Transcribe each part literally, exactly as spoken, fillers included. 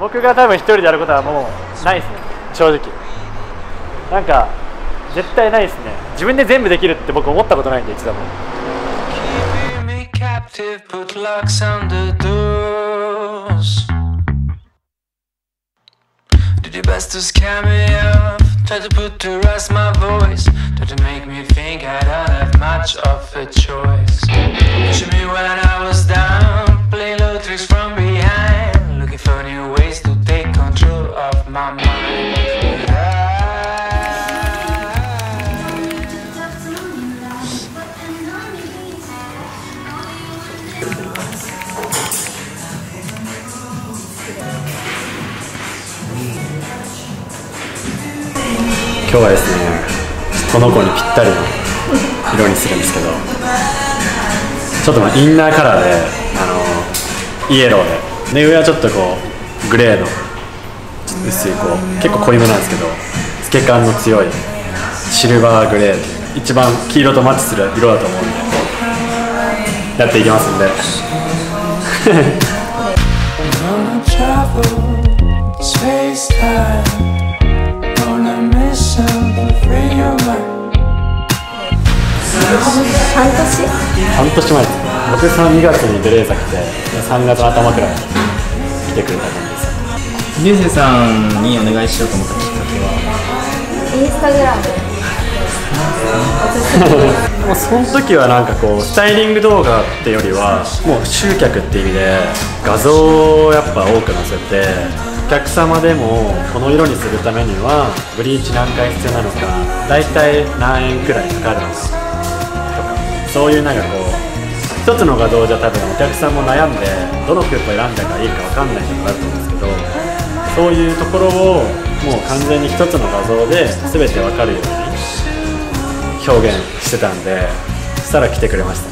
僕が多分一人でやることはもうないですね、正直。なんか絶対ないですね。自分で全部できるって僕思ったことないんで、一度も。今日はですね、この子にぴったりの色にするんですけど、ちょっとまあインナーカラーで、あのー、イエローで、で上はちょっとこうグレーの薄いこう、結構濃いめなんですけど、透け感の強いシルバーグレーで、一番黄色とマッチする色だと思うんで、やっていきますんで。半年？ 半年前ですね。僕さんがつにベレーザ来て、さんがつの頭くらい来てくれた感じです。流星さんにお願いしようと思ったきっかけはインスタグラム。もうその時はなんかこうスタイリング動画ってよりはもう集客っていう意味で画像をやっぱ多く載せて。お客様でもこの色にするためにはブリーチ何回必要なのか、大体何円くらいかかるのかとか、そういうなんかこう一つの画像じゃ多分お客さんも悩んでどのクーポン選んだかいいか分かんないところだと思うんですけど、そういうところをもう完全に一つの画像で全て分かるように表現してたんで、そしたら来てくれまし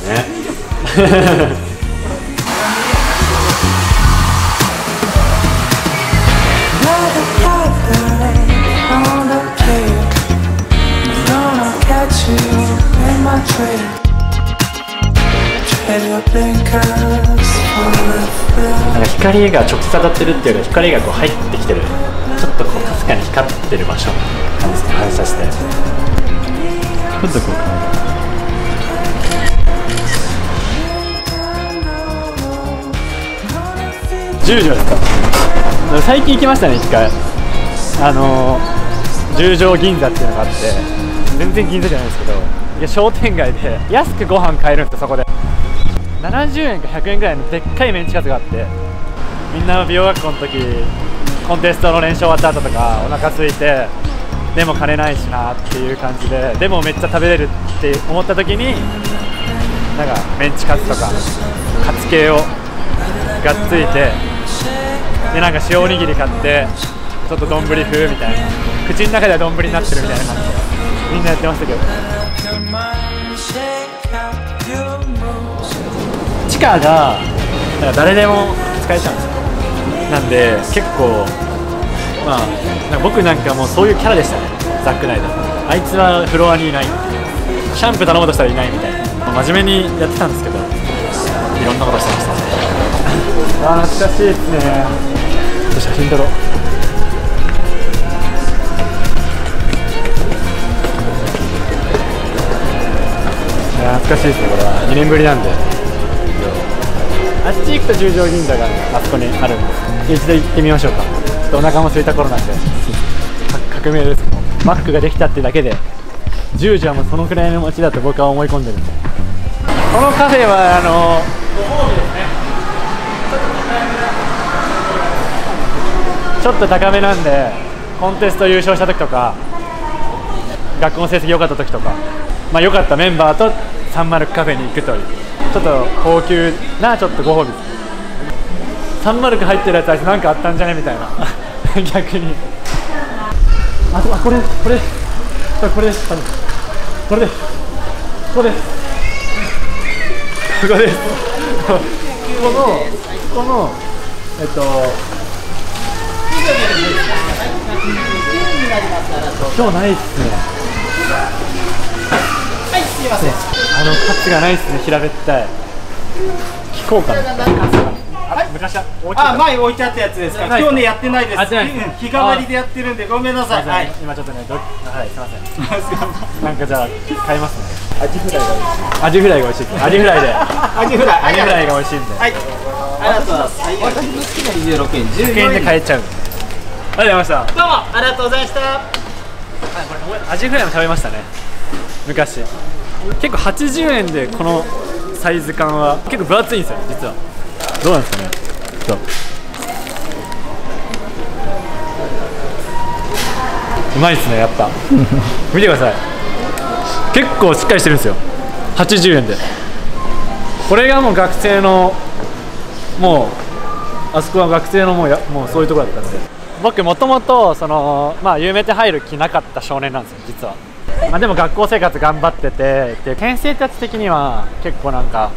たね。なんか光が直接当たってるっていうより光がこう入ってきてる、ちょっとこうかすかに光ってる場所感じて、反射してちょっとこう感じて。じゅうじょうですか。最近行きましたね、いっかい。あの十条銀座っていうのがあって、全然銀座じゃないですけど、いや商店街で安くご飯買えるんですよ。そこでななじゅうえんかひゃくえんぐらいのでっかいメンチカツがあって、みんな美容学校の時コンテストの練習終わった後とかお腹空いて、でも金ないしなっていう感じで、でもめっちゃ食べれるって思った時になんかメンチカツとかカツ系をがっついて、でなんか塩おにぎり買ってちょっと丼風みたいな、口の中では丼になってるみたいな感じでみんなやってましたけど。地下がなんか誰でも使えちゃうんですよ。なんで結構、まあ、なんか僕なんかもうそういうキャラでしたね、ザックナイダー。あいつはフロアにいないっていう、シャンプー頼もうとしたらいないみたいな、真面目にやってたんですけど、いろんなことしてましたね。あー懐かしいですね。ちょっと写真撮ろう。懐かしいですね。これはにねんぶりなんで、あっち行くと十条銀座が、ね、あそこにあるんで、一度行ってみましょうか。ちょっとお腹も空いた頃なんで、革命です。マックができたってだけで十条はもうそのくらいの街だと僕は思い込んでるんで。このカフェはあのご褒美ですね。ちょっと高めなんで、コンテスト優勝した時とか学校の成績良かった時とか、まあ良かったメンバーとサンマルクカフェに行くという、ちょっと高級なちょっとご褒美。サンマルク入ってるやつ、あいつなんかあったんじゃねみたいな。逆にあと、あこれこれこれです多分、これですこれですこれですこのこのえっと今日ないっすね。すいません、あのカツがないですね、平べったい。聞こうかな。はい、昔は置いてあった、あ、前置いてあったやつですか。今日ねやってないです。日替わりでやってるんでごめんなさい。はい、今ちょっとね、はいすいません。なんかじゃあ買いますね。アジフライが美味しい、アジフライが美味しい、アジフライでアジフライアジフライが美味しいんで、はい、ありがとうございます。私の好きなにじゅうろくえんで買えちゃう。ありがとうございました。どうもありがとうございました。アジフライも食べましたね昔。結構はちじゅうえんでこのサイズ感は結構分厚いんですよね、実は。どうなんですかね。ちょっとうまいですねやっぱ見てください、結構しっかりしてるんですよ、はちじゅうえんで。これがもう学生の、もうあそこは学生のもうやもうそういうとこだったんで。僕もともとそのまあ有名店入る気なかった少年なんですよ実は。まあでも学校生活頑張ってて、で先生たち的には結構なんか、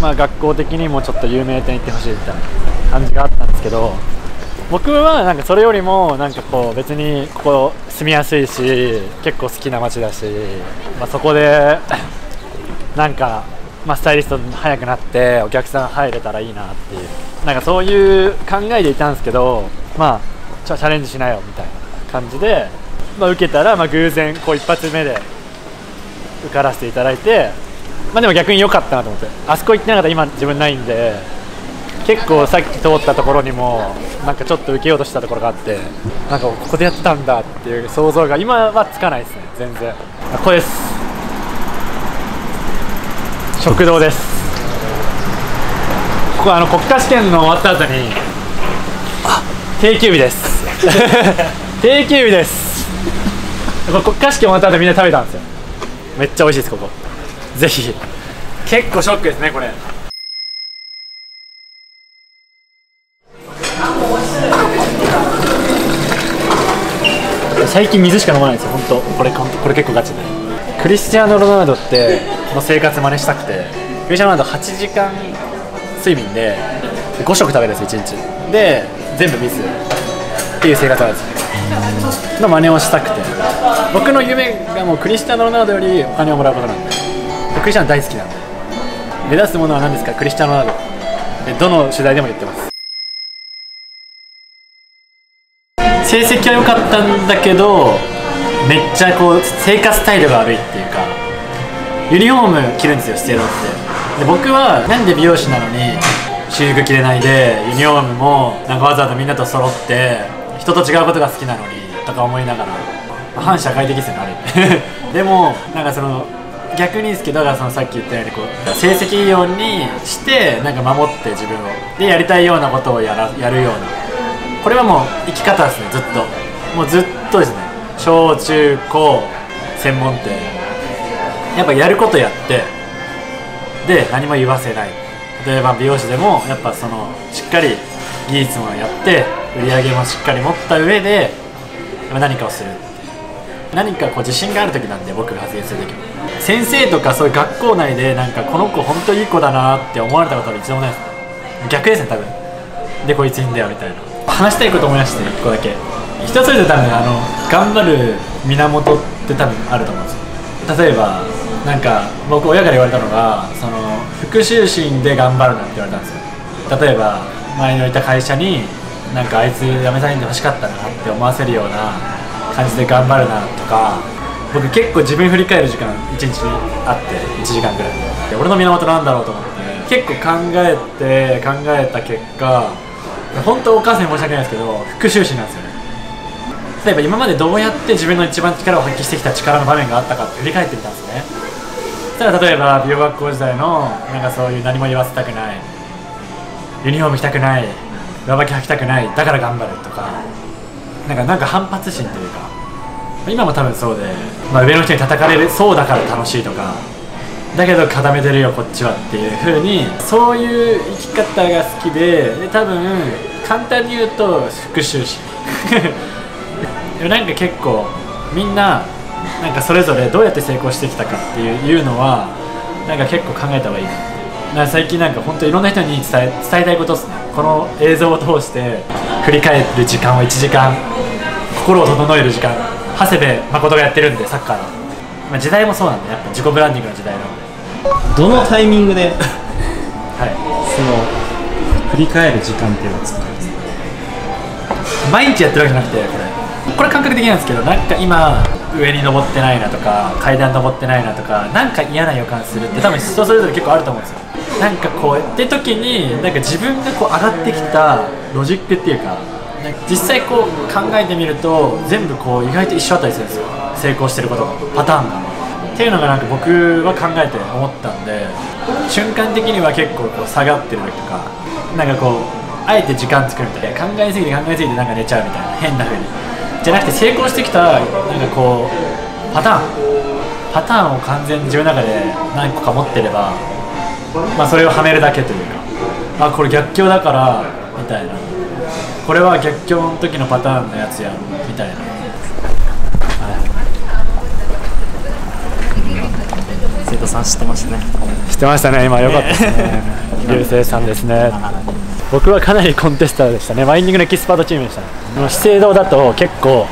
まあ、学校的にもちょっと有名店行ってほしいみたいな感じがあったんですけど、僕はなんかそれよりもなんかこう別にここ住みやすいし結構好きな街だし、まあ、そこでなんか、まあ、スタイリスト早くなってお客さん入れたらいいなっていう、なんかそういう考えでいたんですけど、まあチャレンジしなよみたいな感じで。まあ受けたら、まあ偶然こう一発目で受からせていただいて、まあでも逆に良かったなと思って、あそこ行ってなかったら今自分ないんで、結構さっき通ったところにもなんかちょっと受けようとしたところがあって、なんかここでやってたんだっていう想像が今はつかないですね全然。ここです、食堂です。ここはあの国家試験の終わった後にあ定休日です定休日です。国家試験終わった後みんな食べたんですよ。めっちゃ美味しいですここ。ぜひ。結構ショックですねこれ。最近水しか飲まないんですよ本当。これこれ結構ガチで。クリスティアーノ・ロナウドっての生活真似したくて、クリスティアーノ・ロナウドはちじかん睡眠でごしょく食べるんですよいちにちで、全部水っていう生活なんですよの真似をしたくて、僕の夢がもうクリスティアーノ・ロナウドよりお金をもらうことなんで、クリスティアーノ大好きなんで、目指すものは何ですか、クリスティアーノ・ロナウドで、どの取材でも言ってます。成績は良かったんだけど、めっちゃこう生活態度が悪いっていうか、ユニフォーム着るんですよステロって。で僕はなんで美容師なのに私服着れないで、ユニフォームもなんかわざわざみんなと揃って人と違うことが好きなのにとか思いながら、反社会的ですよねあれでもなんかその逆にですけど、だからそのさっき言ったようにこう成績ようにしてなんか守って自分をでやりたいようなことをやらやるような、これはもう生き方ですねずっと、もうずっとですね、小中高専門店やっぱやることやってで何も言わせない。例えば美容師でもやっぱそのしっかり技術もやって売り上げもしっかり持った上で何かをする、何かこう自信がある時なんで僕が発言する時も、先生とかそういう学校内でなんかこの子本当いい子だなって思われたことは一度もないです。逆ですね多分。でこいついいんだよみたいな。話したいこと思い出していっこだけ、人それぞれ多分あの頑張る源って多分あると思うんですよ。例えばなんか僕親から言われたのが、その復讐心で頑張るなって言われたんですよ。例えば前のいた会社になんかあいつ辞めさせてほしかったなって思わせるような感じで頑張るなとか、僕結構自分振り返る時間いちにちあっていちじかんぐらいで、俺の源なんだろうと思って結構考えて考えた結果、本当お母さんに申し訳ないですけど復讐心なんですよね。例えば今までどうやって自分の一番力を発揮してきた力の場面があったかって振り返ってみたんですね。そしたら例えば美容学校時代のなんかそういう何も言わせたくない、ユニフォーム着たくない、上履き履きたくないだから頑張るとか、なんかなんか反発心というか、今も多分そうで、まあ、上の人に叩かれるそうだから楽しいとか、だけど固めてるよこっちはっていう風に、そういう生き方が好きで、で多分簡単に言うと復讐心なんか結構みんななんかそれぞれどうやって成功してきたかっていうのはなんか結構考えた方がいいな。最近なんか本当いろんな人に伝え、伝えたいことですね。この映像を通して振り返る時間をいちじかん、心を整える時間、長谷部誠がやってるんでサッカーの、まあ、時代もそうなんでやっぱ自己ブランディングの時代なんで、どのタイミングで、はい、その振り返る時間っていうのを作るんですね。毎日やってるわけじゃなくて、これこれ感覚的なんですけど、なんか今上に登ってないなとか階段登ってないなとか、なんか嫌な予感するって多分人それぞれ結構あると思うんですよ。なんかこうって時に、なんか自分がこう上がってきたロジックっていうか、なんか実際こう考えてみると全部こう意外と一緒あったりするんですよ、成功してることが、パターンが。っていうのがなんか僕は考えて思ったんで、瞬間的には結構こう下がってる時とか、なんかこうあえて時間作るみたいな、考えすぎて考えすぎてなんか寝ちゃうみたいな、変な風にじゃなくて、成功してきたなんかこうパターンパターンを完全に自分の中で何個か持ってれば、まあそれをはめるだけというか、あこれ逆境だからみたいな、これは逆境の時のパターンのやつやみたいな。生徒さん知ってましたね。知ってましたね。今良かったですね。流星さんですね。僕はかなりコンテスターでしたね。マインディングのエキスパートチームでしたね。資生堂だと結構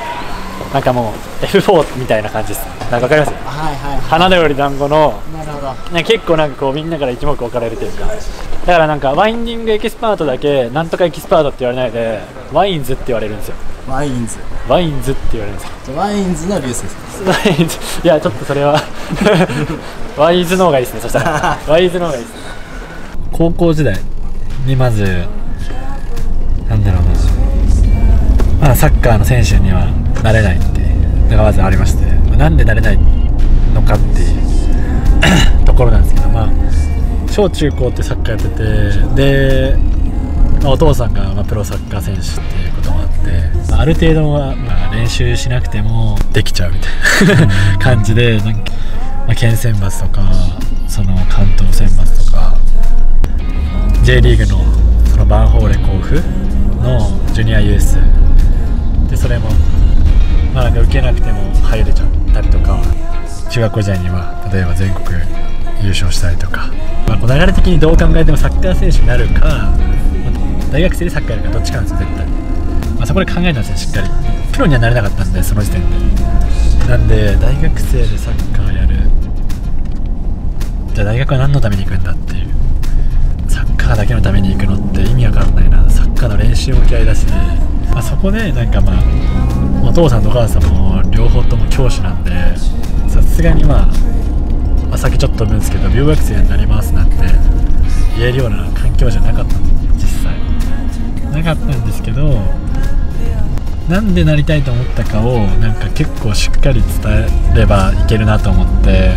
なんかもう エフフォー みたいな感じです。なんかわかります？はいはい、花だより団子の、なるほど、ね、結構なんかこうみんなから一目置かれるというか、だからなんかワインディングエキスパートだけなんとかエキスパートって言われないで、ワインズって言われるんですよ。ワインズワインズって言われるんですよ。ワインズの流星さん。ワインズ、いやちょっとそれはワイズの方がいいですね。そしたらワイズの方がいいですね。高校時代にまずなんだろうな、まあサッカーの選手にはなれないっていうのがまずありまして、なんでなれないのかっていうところなんですけど、まあ小中高ってサッカーやってて、で、まあ、お父さんがまあプロサッカー選手っていうこともあって、ある程度はまあ練習しなくてもできちゃうみたいな感じで、なんかまあ県選抜とかその関東選抜とか J リーグのそのヴァンフォーレ甲府のジュニアユースで、それもまあなんか受けなくても入れちゃったりとか、中学校時代には例えば全国優勝したりとか、まあ、こう流れ的にどう考えてもサッカー選手になるか大学生でサッカーやるかどっちかなんですよ絶対。まあ、そこで考えたんですよしっかり。プロにはなれなかったんでその時点で、なんで大学生でサッカーやる、じゃあ大学は何のために行くんだっていう、サッカーだけのために行くのって意味わかんないな、サッカーの練習も嫌いだし、まあ、そこでなんかまあお父さんとお母さんも両方とも教師なんで、さすがにまあ、まあ、先ちょっと飛ぶんですけど、留学生になりますなんて言えるような環境じゃなかったの、実際なかったんですけど、なんでなりたいと思ったかをなんか結構しっかり伝えればいけるなと思って、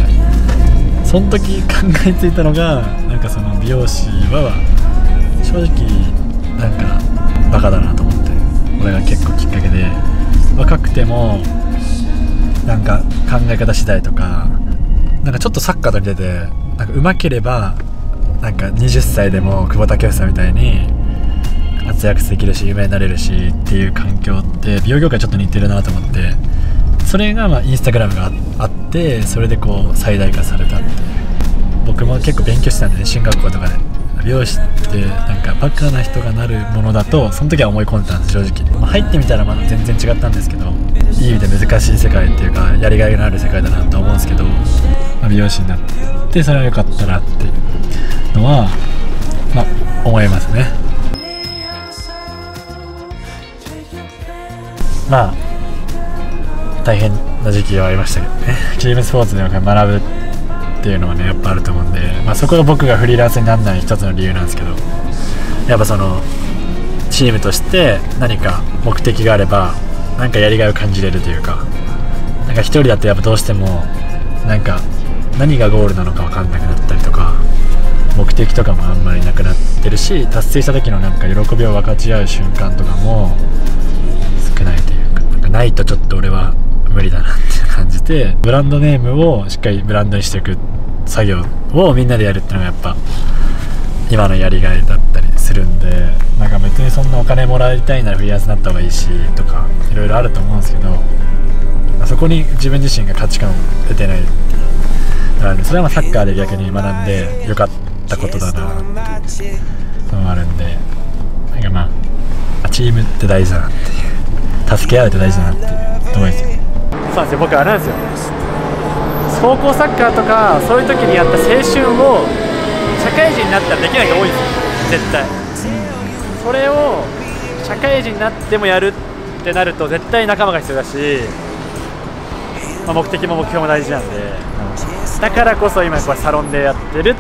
その時考えついたのがなんかその美容師は正直なんかバカだなと思って、これが結構きっかけで、若くてもなんか考え方次第とか、なんかちょっとサッカーと似てて、なんかうまければなんかはたちでも久保建英みたいに活躍できるし夢になれるしっていう環境って美容業界ちょっと似てるなと思って、それがまあインスタグラムがあって、それでこう最大化されたっていう。僕も結構勉強してたんでね、進学校とかで美容師ってなんかバカな人がなるものだとその時は思い込んでたんです正直。まあ、入ってみたらまだ全然違ったんですけど、いい意味で難しい世界っていうかやりがいのある世界だなと思うんですけど、まあ、美容師になってそれは良かったなっていうのは、まあ、思いますね。まあ大変な時期はありましたけどね。チームスポーツで学ぶっていうのはねやっぱあると思うんで、まあ、そこが僕がフリーランスにならない一つの理由なんですけど、やっぱそのチームとして何か目的があれば何かやりがいを感じれるというか、なんか一人だとやっぱどうしてもなんか何がゴールなのか分かんなくなったりとか、目的とかもあんまりなくなってるし、達成した時のなんか喜びを分かち合う瞬間とかも少ないという。ないとちょっと俺は無理だなって感じて、ブランドネームをしっかりブランドにしていく作業をみんなでやるっていうのがやっぱ今のやりがいだったりするんで、なんか別にそんなお金もらいたいならフリーランスになった方がいいしとかいろいろあると思うんですけど、そこに自分自身が価値観を得てないっていうので、それはサッカーで逆に学んでよかったことだなっていうのもあるんで、なんかまあチームって大事だなっていう。助け合うって大事だなって思います。そうですよ、僕あれなんですよ、高校サッカーとかそういう時にやった青春を社会人になったらできない人多いんですよ絶対。それを社会人になってもやるってなると絶対仲間が必要だし、まあ、目的も目標も大事なんで、うん、だからこそ今こうサロンでやってるっ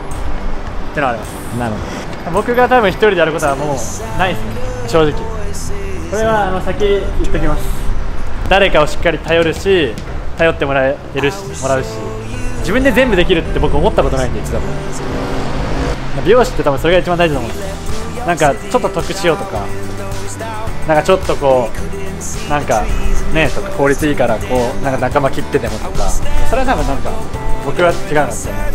てのはあります。なるほど。僕が多分一人でやることはもうないですね、正直。これはあの先言っときます。誰かをしっかり頼るし、頼ってもらえるし、もらうし、自分で全部できるって僕思ったことないんで一度も。美容師って多分それが一番大事だと思うんです。なんかちょっと得しようとか、なんかちょっとこうなんかねとか、効率いいからこうなんか仲間切ってでもとか、それは多分なんか僕は違うんですよね。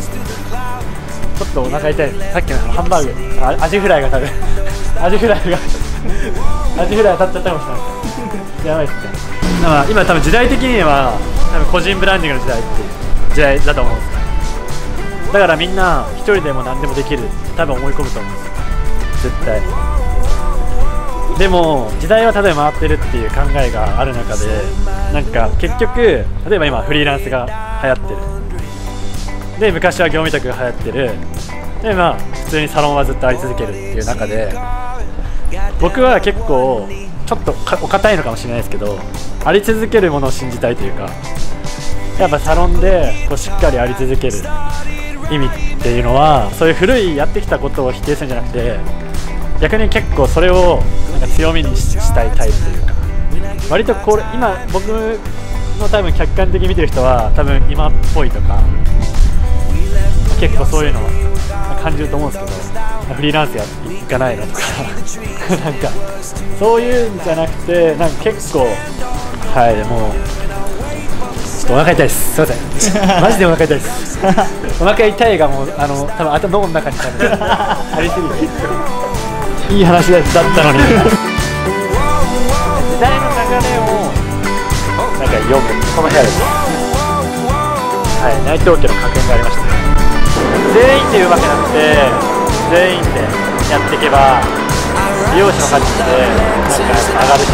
ちょっとお腹痛いです。さっきのハンバーグ、あアジフライが多分アジフライがアジフライ当たっちゃったかもしれないやばいっすね。だから今多分時代的には多分個人ブランディングの時代っていう時代だと思うんですよ。だからみんな一人でも何でもできる多分思い込むと思うんですよ絶対。でも時代はただで回ってるっていう考えがある中で、なんか結局例えば今フリーランスが流行ってるで、昔は業務委託が流行ってるで、まあ普通にサロンはずっとあり続けるっていう中で、僕は結構ちょっとお堅いのかもしれないですけど、あり続けるものを信じたいというか、やっぱサロンでこうしっかりあり続ける意味っていうのは、そういう古いやってきたことを否定するんじゃなくて、逆に結構それをなんか強みにしたいタイプというか、割とこれ今僕の多分客観的に見てる人は多分今っぽいとか結構そういうのを感じると思うんですけど。フリーランスや行かないのとかなんかそういうんじゃなくて、なんか結構はいもうちょっとお腹痛いです、すいませんマジでお腹痛いですお腹痛いがもうあの多分頭の中にあるありすぎていい話だったのに時代の流れをなんかよくこの部屋です、はい、内藤家の家訓がありましたね。全員で言うわけなくて全員でやっていけば美容師の価値って上がるし、